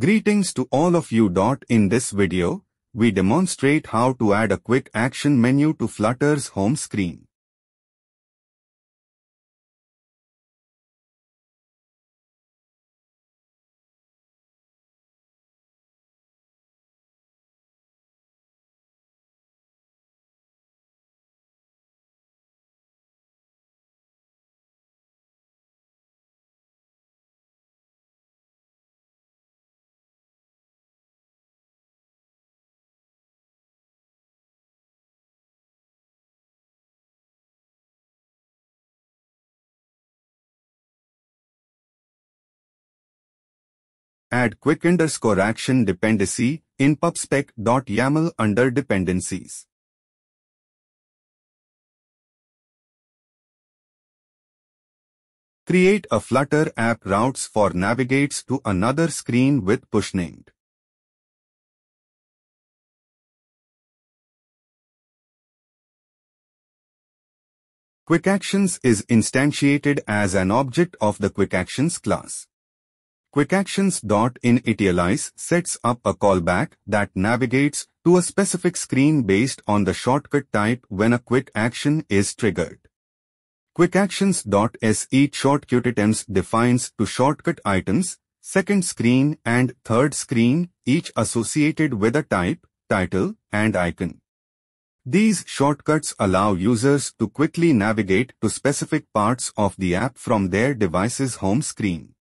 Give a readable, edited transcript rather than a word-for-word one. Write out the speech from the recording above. Greetings to all of you. In this video, we demonstrate how to add a quick action menu to Flutter's home screen. Add quick_action dependency in pubspec.yaml under dependencies. Create a Flutter app routes for navigates to another screen with pushNamed. QuickActions is instantiated as an object of the QuickActions class. QuickActions.initialize sets up a callback that navigates to a specific screen based on the shortcut type when a quick action is triggered. QuickActions.setShortcutItems defines two shortcut items, second screen and third screen, each associated with a type, title, and icon. These shortcuts allow users to quickly navigate to specific parts of the app from their device's home screen.